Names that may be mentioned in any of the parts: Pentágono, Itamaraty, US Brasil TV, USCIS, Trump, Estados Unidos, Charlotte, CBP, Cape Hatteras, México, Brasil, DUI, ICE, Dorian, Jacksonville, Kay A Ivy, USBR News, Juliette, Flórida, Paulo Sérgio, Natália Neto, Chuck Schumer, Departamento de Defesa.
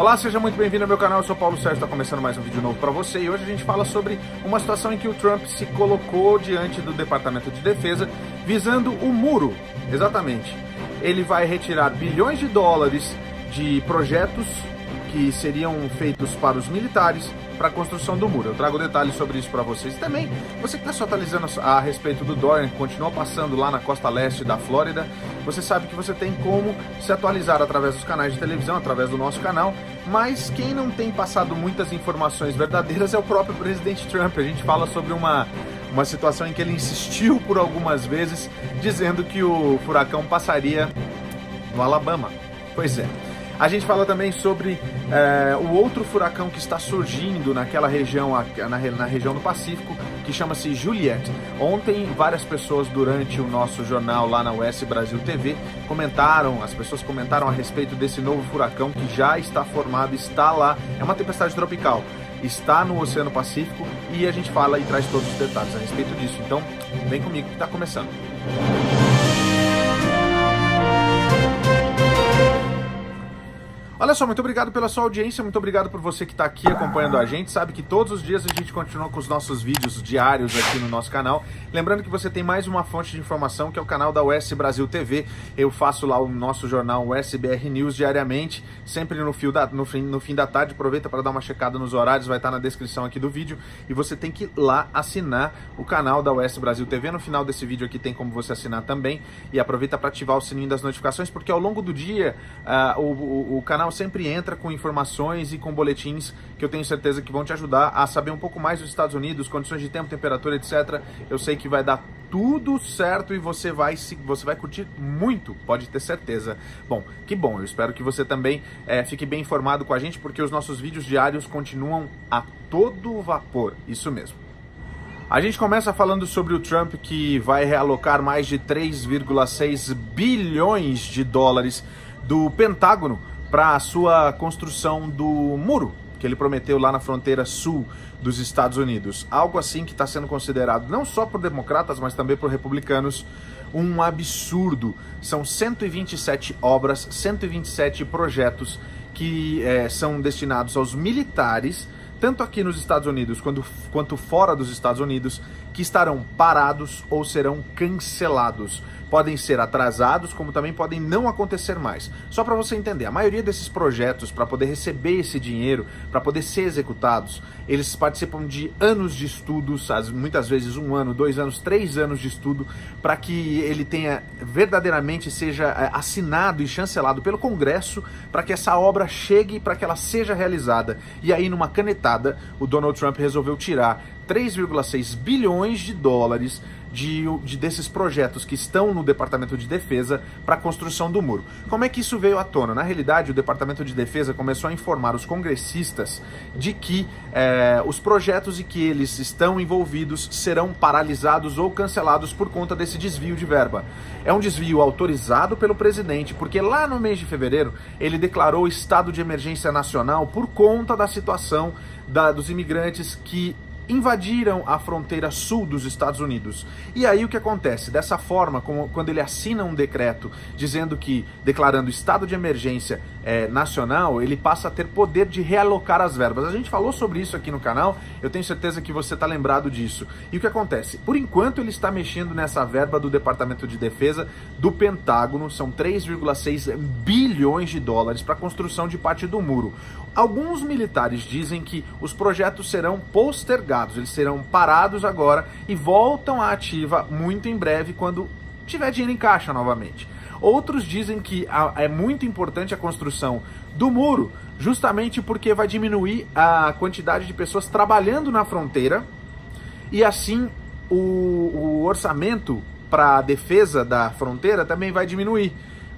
Olá, seja muito bem-vindo ao meu canal, eu sou Paulo Sérgio, está começando mais um vídeo novo para você, e hoje a gente fala sobre uma situação em que o Trump se colocou diante do Departamento de Defesa visando o muro, exatamente. Ele vai retirar bilhões de dólares de projetos que seriam feitos para os militares para a construção do muro. Eu trago detalhes sobre isso para vocês. Também, você que está se atualizando a respeito do Dorian, que continua passando lá na costa leste da Flórida, você sabe que você tem como se atualizar através dos canais de televisão, através do nosso canal, mas quem não tem passado muitas informações verdadeiras é o próprio presidente Trump. A gente fala sobre uma situação em que ele insistiu por algumas vezes, dizendo que o furacão passaria no Alabama. Pois é. A gente fala também sobre o outro furacão que está surgindo naquela região, na região do Pacífico, que chama-se Juliette. Ontem, várias pessoas durante o nosso jornal lá na US Brasil TV comentaram a respeito desse novo furacão que já está formado, está lá, é uma tempestade tropical, está no Oceano Pacífico, e a gente fala e traz todos os detalhes a respeito disso. Então, vem comigo que está começando. Olha só, muito obrigado pela sua audiência, muito obrigado por você que está aqui acompanhando a gente. Sabe que todos os dias a gente continua com os nossos vídeos diários aqui no nosso canal. Lembrando que você tem mais uma fonte de informação, que é o canal da US Brasil TV. Eu faço lá o nosso jornal USBR News diariamente, sempre no fim da tarde. Aproveita para dar uma checada nos horários, vai estar na descrição aqui do vídeo. E você tem que ir lá assinar o canal da US Brasil TV. No final desse vídeo aqui tem como você assinar também. E aproveita para ativar o sininho das notificações, porque ao longo do dia o canal sempre entra com informações e com boletins que eu tenho certeza que vão te ajudar a saber um pouco mais dos Estados Unidos, condições de tempo, temperatura, etc. Eu sei que vai dar tudo certo e você vai curtir muito, pode ter certeza. Bom, que bom, eu espero que você também fique bem informado com a gente, porque os nossos vídeos diários continuam a todo vapor, isso mesmo. A gente começa falando sobre o Trump, que vai realocar mais de 3,6 bilhões de dólares do Pentágono para a sua construção do muro que ele prometeu lá na fronteira sul dos Estados Unidos. Algo assim que está sendo considerado não só por democratas, mas também por republicanos um absurdo. São 127 obras, 127 projetos que são destinados aos militares, tanto aqui nos Estados Unidos quanto fora dos Estados Unidos, que estarão parados ou serão cancelados. Podem ser atrasados, como também podem não acontecer mais. Só para você entender, a maioria desses projetos, para poder receber esse dinheiro, para poder ser executados, eles participam de anos de estudos, muitas vezes 1 ano, 2 anos, 3 anos de estudo, para que ele tenha verdadeiramente seja assinado e chancelado pelo Congresso, para que essa obra chegue, para que ela seja realizada. E aí, numa canetada, o Donald Trump resolveu tirar 3,6 bilhões de dólares desses projetos que estão no Departamento de Defesa para a construção do muro. Como é que isso veio à tona? Na realidade, o Departamento de Defesa começou a informar os congressistas de que os projetos em que eles estão envolvidos serão paralisados ou cancelados por conta desse desvio de verba. É um desvio autorizado pelo presidente, porque lá no mês de fevereiro ele declarou estado de emergência nacional por conta da situação dos imigrantes que invadiram a fronteira sul dos Estados Unidos. E aí o que acontece? Dessa forma, quando ele assina um decreto dizendo que, declarando estado de emergência nacional, ele passa a ter poder de realocar as verbas. A gente falou sobre isso aqui no canal, eu tenho certeza que você está lembrado disso. E o que acontece? Por enquanto ele está mexendo nessa verba do Departamento de Defesa do Pentágono, são 3,6 bilhões de dólares para a construção de parte do muro. Alguns militares dizem que os projetos serão postergados, eles serão parados agora e voltam à ativa muito em breve, quando tiver dinheiro em caixa novamente. Outros dizem que é muito importante a construção do muro, justamente porque vai diminuir a quantidade de pessoas trabalhando na fronteira, e assim o orçamento para a defesa da fronteira também vai diminuir.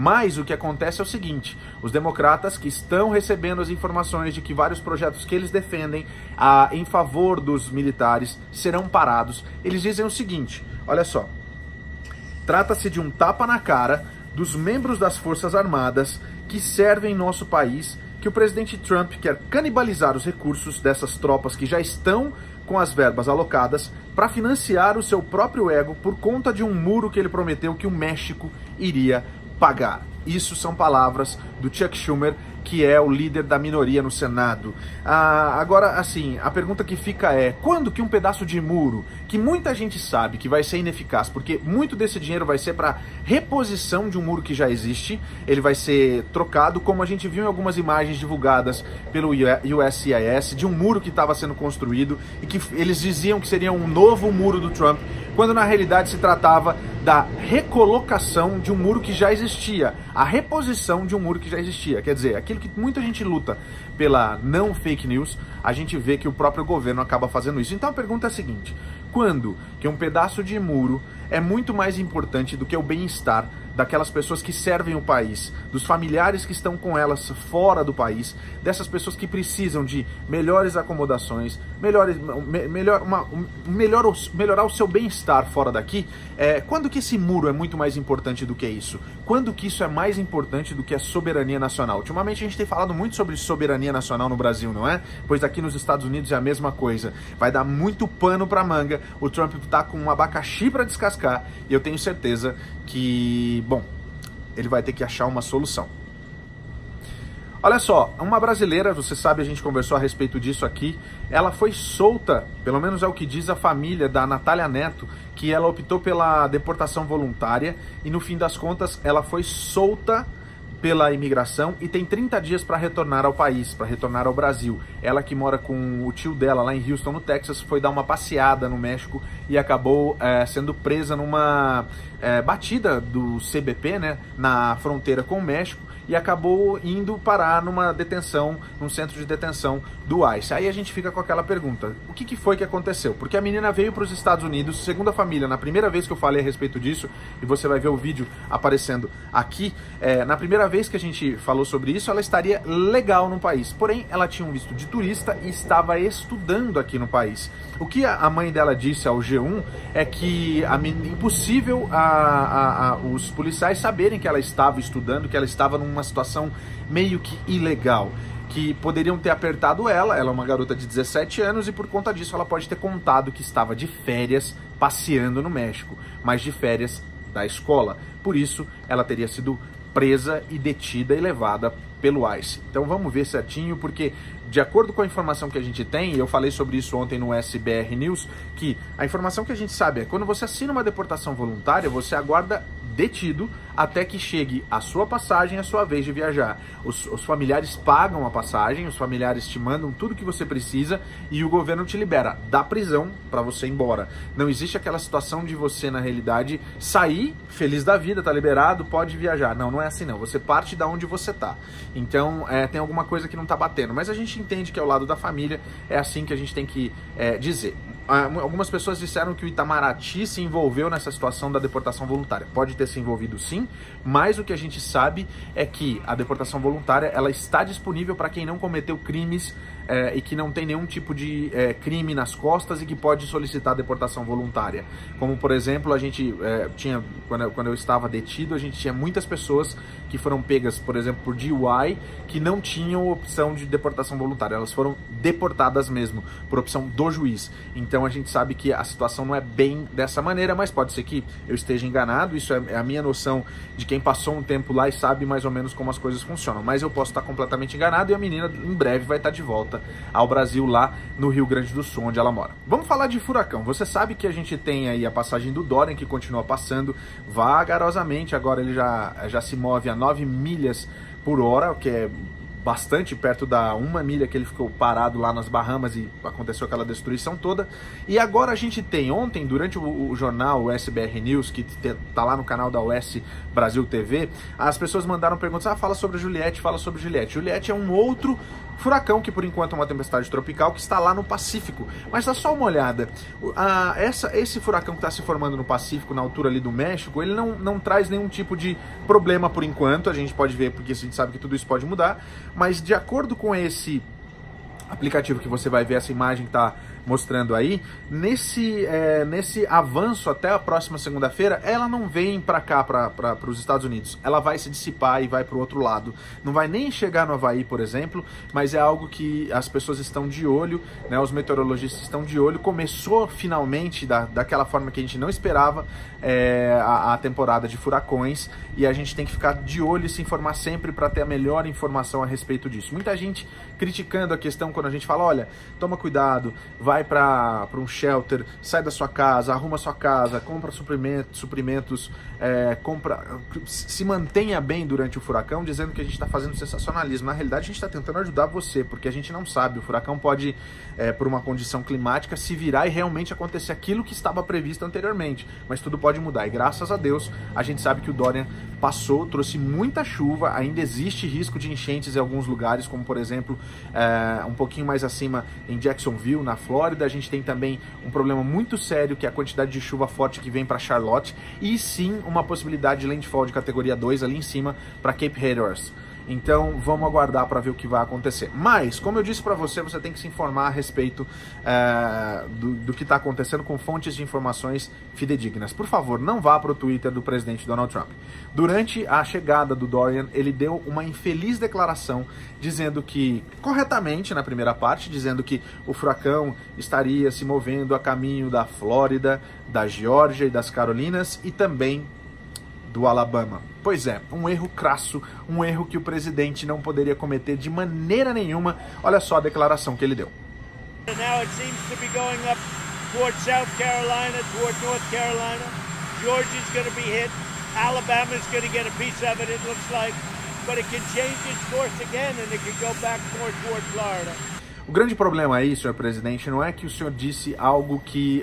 Mas o que acontece é o seguinte: os democratas, que estão recebendo as informações de que vários projetos que eles defendem em favor dos militares serão parados, eles dizem o seguinte, olha só, trata-se de um tapa na cara dos membros das Forças Armadas que servem nosso país, que o presidente Trump quer canibalizar os recursos dessas tropas que já estão com as verbas alocadas para financiar o seu próprio ego por conta de um muro que ele prometeu que o México iria pagar. Isso são palavras do Chuck Schumer, que é o líder da minoria no Senado. Agora, assim, a pergunta que fica é, quando que um pedaço de muro, que muita gente sabe que vai ser ineficaz, porque muito desse dinheiro vai ser para reposição de um muro que já existe, ele vai ser trocado, como a gente viu em algumas imagens divulgadas pelo USCIS, de um muro que estava sendo construído e que eles diziam que seria um novo muro do Trump, quando na realidade se tratava da recolocação de um muro que já existia, a reposição de um muro que já existia. Quer dizer, aquilo que muita gente luta pela não fake news, a gente vê que o próprio governo acaba fazendo isso. Então a pergunta é a seguinte, quando que um pedaço de muro é muito mais importante do que o bem-estar daquelas pessoas que servem o país, dos familiares que estão com elas fora do país, dessas pessoas que precisam de melhores acomodações, melhorar o seu bem-estar fora daqui, quando que esse muro é muito mais importante do que isso? Quando que isso é mais importante do que a soberania nacional? Ultimamente a gente tem falado muito sobre soberania nacional no Brasil, não é? Pois aqui nos Estados Unidos é a mesma coisa. Vai dar muito pano pra manga, o Trump tá com um abacaxi pra descascar, e eu tenho certeza que... bom, ele vai ter que achar uma solução. Olha só, uma brasileira, você sabe, a gente conversou a respeito disso aqui, ela foi solta, pelo menos é o que diz a família da Natália Neto, que ela optou pela deportação voluntária e no fim das contas ela foi solta pela imigração e tem 30 dias para retornar ao país, para retornar ao Brasil. Ela que mora com o tio dela lá em Houston, no Texas, foi dar uma passeada no México e acabou sendo presa numa batida do CBP, né, na fronteira com o México, e acabou indo parar numa detenção, num centro de detenção do ICE. Aí a gente fica com aquela pergunta, o que foi que aconteceu? Porque a menina veio para os Estados Unidos, segundo a família, na primeira vez que eu falei a respeito disso, e você vai ver o vídeo aparecendo aqui, na primeira vez que a gente falou sobre isso, ela estaria legal no país, porém ela tinha um visto de turista e estava estudando aqui no país. O que a mãe dela disse ao G1 é que impossível os policiais saberem que ela estava estudando, que ela estava numa situação meio que ilegal, que poderiam ter apertado ela, ela é uma garota de 17 anos e por conta disso ela pode ter contado que estava de férias passeando no México, mas de férias da escola, por isso ela teria sido presa e detida e levada pelo ICE. Então vamos ver certinho, porque de acordo com a informação que a gente tem, e eu falei sobre isso ontem no USBR News, que a informação que a gente sabe é quando você assina uma deportação voluntária, você aguarda detido até que chegue a sua passagem, a sua vez de viajar. Os familiares pagam a passagem, os familiares te mandam tudo que você precisa e o governo te libera da prisão para você ir embora. Não existe aquela situação de você, na realidade, sair feliz da vida, tá liberado, pode viajar. Não, não é assim não. Você parte da onde você tá. Então, tem alguma coisa que não tá batendo. Mas a gente entende que é o lado da família, é assim que a gente tem que dizer. Algumas pessoas disseram que o Itamaraty se envolveu nessa situação da deportação voluntária. Pode ter se envolvido sim, mas o que a gente sabe é que a deportação voluntária ela está disponível para quem não cometeu crimes e que não tem nenhum tipo de crime nas costas e que pode solicitar deportação voluntária. Como, por exemplo, a gente tinha, quando eu estava detido, a gente tinha muitas pessoas que foram pegas, por exemplo, por DUI, que não tinham opção de deportação voluntária. Elas foram deportadas mesmo, por opção do juiz. Então a gente sabe que a situação não é bem dessa maneira, mas pode ser que eu esteja enganado, isso é a minha noção de quem passou um tempo lá e sabe mais ou menos como as coisas funcionam, mas eu posso estar completamente enganado e a menina em breve vai estar de volta ao Brasil lá no Rio Grande do Sul, onde ela mora. Vamos falar de furacão, você sabe que a gente tem aí a passagem do Dorian que continua passando vagarosamente, agora ele já se move a 9 milhas por hora, o que é bastante perto da 1 milha que ele ficou parado lá nas Bahamas e aconteceu aquela destruição toda. E agora a gente tem, ontem, durante o jornal USBR News, que tá lá no canal da US Brasil TV, as pessoas mandaram perguntas, fala sobre Juliette, fala sobre Juliette. Juliette é um outro furacão, que por enquanto é uma tempestade tropical, que está lá no Pacífico. Mas dá só uma olhada, esse furacão que está se formando no Pacífico, na altura ali do México, ele não traz nenhum tipo de problema por enquanto, a gente pode ver, porque a gente sabe que tudo isso pode mudar, mas de acordo com esse aplicativo que você vai ver, essa imagem que está mostrando aí, nesse avanço até a próxima segunda-feira, ela não vem para cá, para os Estados Unidos. Ela vai se dissipar e vai para o outro lado. Não vai nem chegar no Havaí, por exemplo, mas é algo que as pessoas estão de olho, né? Os meteorologistas estão de olho. Começou finalmente, daquela forma que a gente não esperava, a temporada de furacões, e a gente tem que ficar de olho e se informar sempre para ter a melhor informação a respeito disso. Muita gente criticando a questão quando a gente fala, olha, toma cuidado, vai para um shelter, sai da sua casa, arruma sua casa, compra suprimentos, se mantenha bem durante o furacão, dizendo que a gente está fazendo sensacionalismo. Na realidade, a gente está tentando ajudar você, porque a gente não sabe, o furacão pode, por uma condição climática, se virar e realmente acontecer aquilo que estava previsto anteriormente, mas tudo pode mudar, e graças a Deus, a gente sabe que o Dorian passou, trouxe muita chuva, ainda existe risco de enchentes em alguns lugares, como por exemplo, um pouquinho mais acima em Jacksonville, na Flórida. A gente tem também um problema muito sério, que é a quantidade de chuva forte que vem para Charlotte, e sim uma possibilidade de landfall de categoria 2 ali em cima para Cape Hatteras. Então, vamos aguardar para ver o que vai acontecer. Mas, como eu disse para você, você tem que se informar a respeito do que está acontecendo com fontes de informações fidedignas. Por favor, não vá para o Twitter do presidente Donald Trump. Durante a chegada do Dorian, ele deu uma infeliz declaração dizendo que, corretamente na primeira parte, dizendo que o furacão estaria se movendo a caminho da Flórida, da Geórgia e das Carolinas e também do Alabama. Pois é, um erro crasso, um erro que o presidente não poderia cometer de maneira nenhuma. Olha só a declaração que ele deu. Now it seems to be going up toward South Carolina, toward North Carolina. Georgia's going to be hit. Alabama's going to get a piece of it, it looks like, but it can change its course again and it can go back more toward Florida. O grande problema aí, senhor presidente, não é que o senhor disse algo que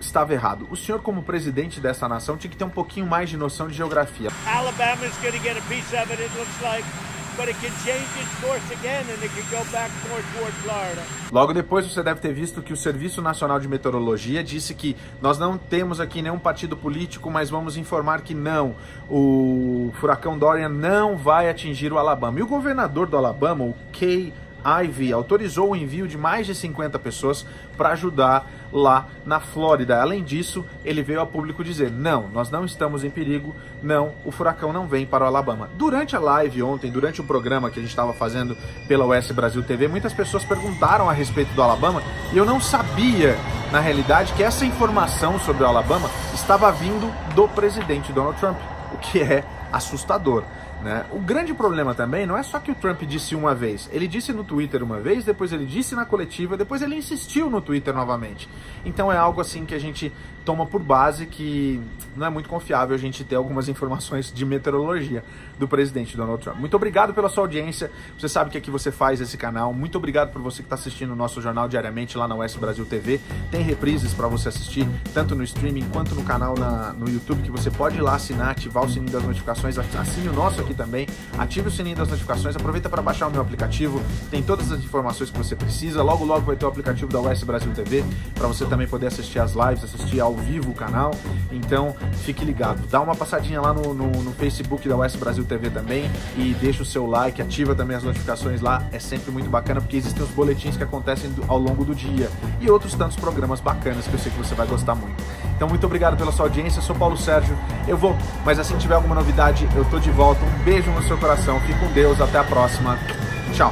estava errado. O senhor, como presidente dessa nação, tinha que ter um pouquinho mais de noção de geografia. Logo depois, você deve ter visto que o Serviço Nacional de Meteorologia disse que nós não temos aqui nenhum partido político, mas vamos informar que não, o furacão Dorian não vai atingir o Alabama. E o governador do Alabama, o Kay A Ivy, autorizou o envio de mais de 50 pessoas para ajudar lá na Flórida. Além disso, ele veio a público dizer, não, nós não estamos em perigo, não, o furacão não vem para o Alabama. Durante a live ontem, durante o programa que a gente estava fazendo pela US Brasil TV, muitas pessoas perguntaram a respeito do Alabama e eu não sabia, na realidade, que essa informação sobre o Alabama estava vindo do presidente Donald Trump, o que é assustador. O grande problema também não é só que o Trump disse uma vez, ele disse no Twitter uma vez, depois ele disse na coletiva, depois ele insistiu no Twitter novamente. Então é algo assim que a gente toma por base, que não é muito confiável a gente ter algumas informações de meteorologia do presidente Donald Trump. Muito obrigado pela sua audiência, você sabe que aqui você faz esse canal, muito obrigado por você que está assistindo o nosso jornal diariamente lá na US Brasil TV, tem reprises para você assistir, tanto no streaming quanto no canal no YouTube, que você pode ir lá assinar, ativar o sininho das notificações, assine o nosso aqui também, ative o sininho das notificações, aproveita para baixar o meu aplicativo, tem todas as informações que você precisa, logo logo vai ter o aplicativo da US Brasil TV, para você também poder assistir as lives, assistir ao vivo o canal, então fique ligado, dá uma passadinha lá no Facebook da US Brasil TV também e deixa o seu like, ativa também as notificações lá, é sempre muito bacana, porque existem os boletins que acontecem ao longo do dia e outros tantos programas bacanas que eu sei que você vai gostar muito. Então muito obrigado pela sua audiência, eu sou Paulo Sérgio, eu vou, mas assim que tiver alguma novidade eu tô de volta. Um beijo no seu coração, fique com Deus, até a próxima, tchau!